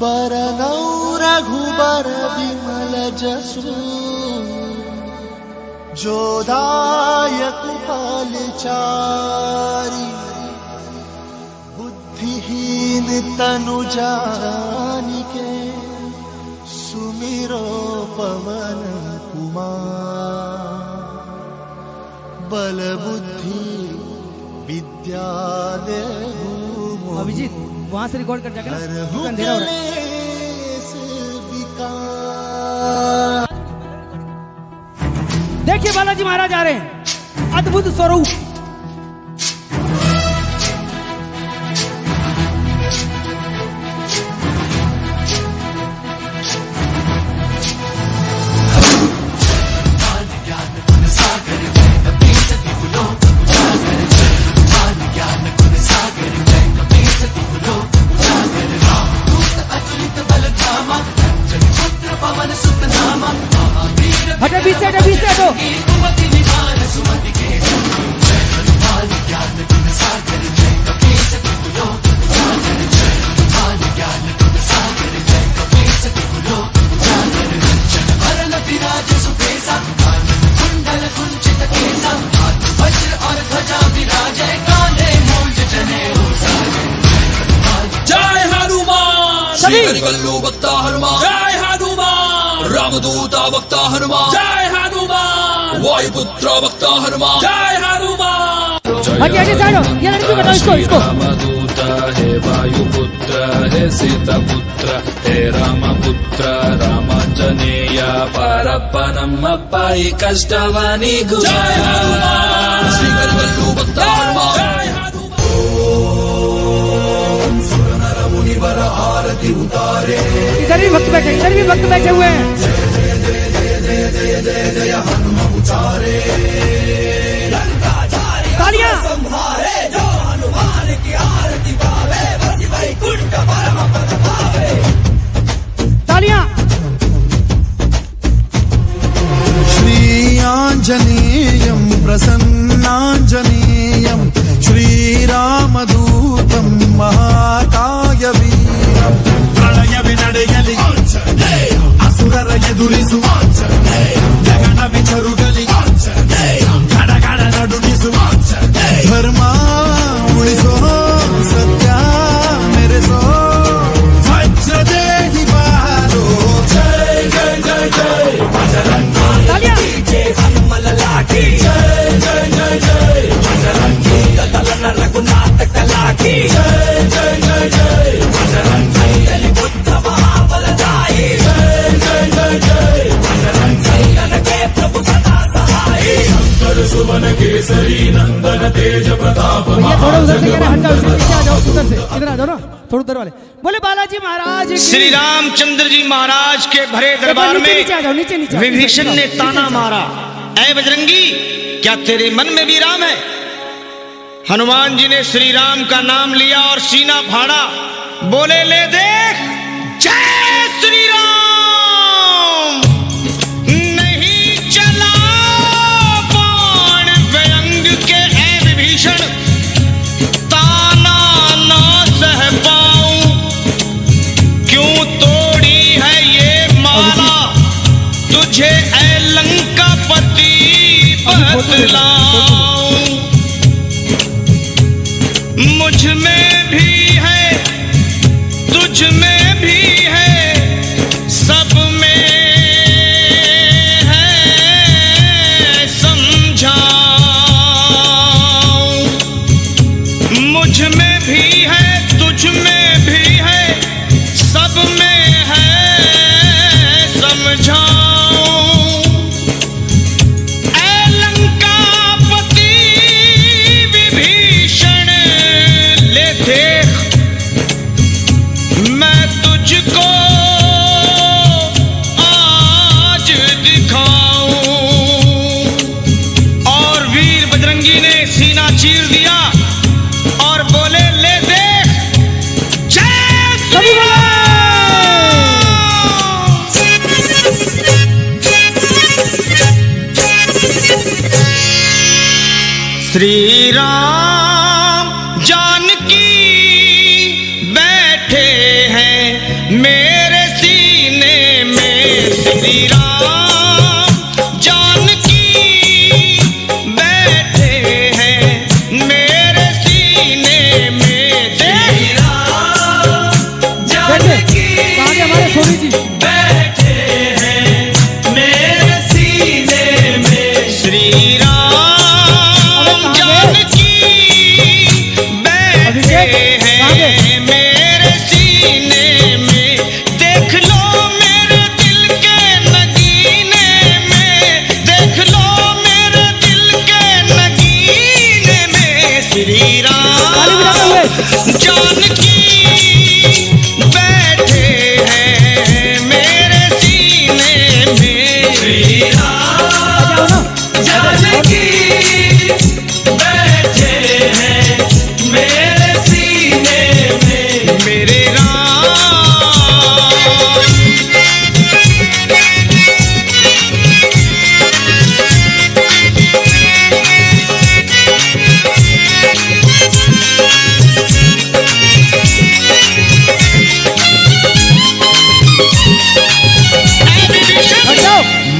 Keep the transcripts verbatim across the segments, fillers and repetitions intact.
बर गौ रघुबर विमल जसु जोदायक पाल चारि बुद्धिहीन तनु जानिके सुमिरो पवन कुमार बल बुद्धि विद्या देहु। अभिजीत वहां से रिकॉर्ड कर जाके ना अंधेरा हो रहा है। देखिए बालाजी महाराज आ रहे हैं, अद्भुत स्वरूप। हटे बीसे हटे बीसे तो जय हनुमान श्री बल्लू वक्ता हनुमान जय हनुमान रामदूता वक्ता हनुमान जय हनुमान वायुपुत्र वक्ता हनुमान जय हनुमान। हटे हटे साइड हो, ये लड़की बताओ इसको इसको। रामदूता हे वायुपुत्र हे सीता पुत्र हे रामपुत्र रामांजनेय परपनम पाई कष्टवाणी जय हनुमान श्री बल्लू वक्ता हनुमान। आरती उतारे इधर भी भक्त बैठे इधर भी भक्त बैठे हुए हैं। जय जय जय जय जय जय जय हनुमान उचारे लंका जारे तालियां संभारे जो हनुमान की आरती पावे बसी वैकुंठ परम पद पावे तालियां। श्री आंजनेयम प्रसन्नांजनेयम श्री रामदूतम महाकाय वीरम प्रणय विनडयलि आंजनेय असुरर एदुरिसु आंजनेय जगन विचरुगलि आंजनेय गडगड नडुनिसु आंजनेय धर्म उळिसो सत्य मेरेसो वज्रदेहि बालो जय जय जय जय बजरंगी जय हनुमल लाठी जय जय जय जय बजरंगी दलना रघुनाथ कलाकी जय जय जय जय बजरंगी अली बुद्ध महाबलदाई जय जय जय जय बजरंगी अनके प्रभु सदा सहाय शंकर सुवन केसरी नंदन तेज प्रताप महाबल। थोड़ा उधर वाले बोले बालाजी महाराज श्री रामचंद्र जी महाराज के भरे दरबार में विभीषण ने ताना मारा, ऐ बजरंगी क्या तेरे मन में भी राम है। हनुमान जी ने श्री राम का नाम लिया और सीना फाड़ा, बोले ले देख जय श्री राम। नहीं चला बाण व्यंग के ऐ विभीषण तुझे ऐ लंकापति बतलाऊं, मुझ में भी है तुझ में भी है सब में है समझाऊं, मुझ में भी है तुझ में भी है सब में है समझाऊं। सीना चीर दिया और बोले ले दे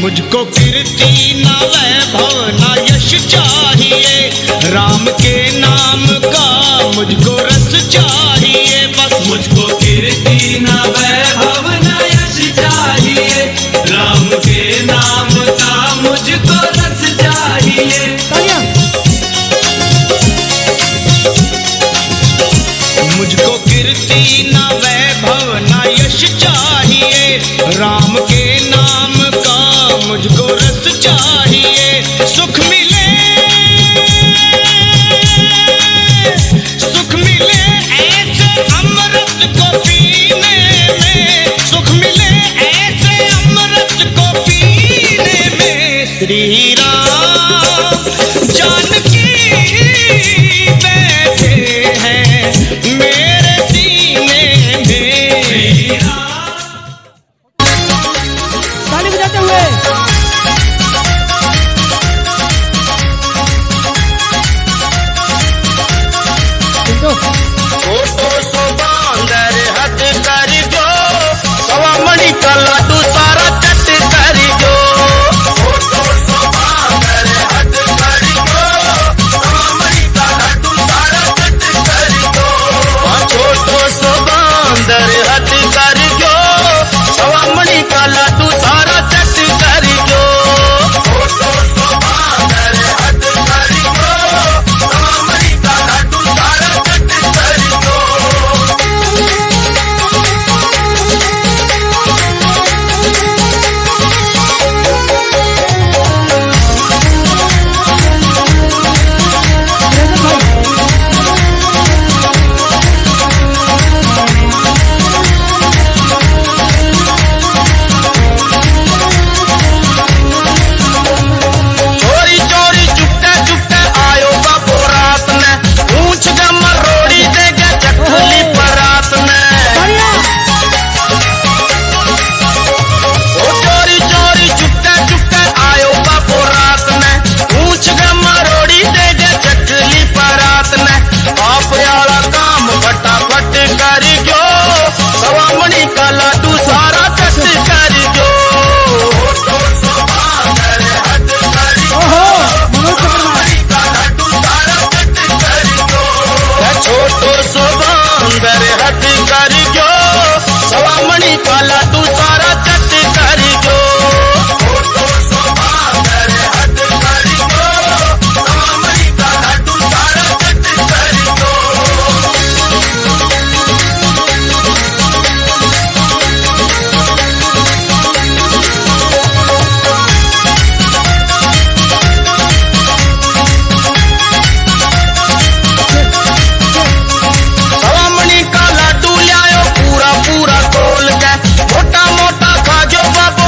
मुझको कीर्ति न वैभव न यश चाहिए, राम के नाम का मुझको रस चाहिए। बस मुझको कीर्ति न वैभव न यश चाहिए, राम के नाम का मुझको रस चाहिए। मुझको कीर्ति न वैभव न यश चाहिए, राम के नाम मुझको रस चाहिए। सुख मिले सुख मिले ऐसे अमृत को पीने में, सुख मिले ऐसे अमृत को पीने में। श्री राम जानकी बैठे हैं मेरे सीने में। ताली बजाते हुए पूरा पूरा खोल के मोटा मोटा खाजो बाबू।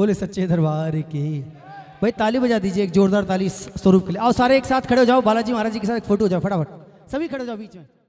बोले सच्चे दरबार के। भाई ताली बजा दीजिए एक जोरदार ताली स्वरूप के लिए। आओ सारे एक साथ खड़े हो जाओ, बालाजी महाराज जी के साथ एक फोटो हो जाओ, फटाफट सभी खड़े हो जाओ बीच में।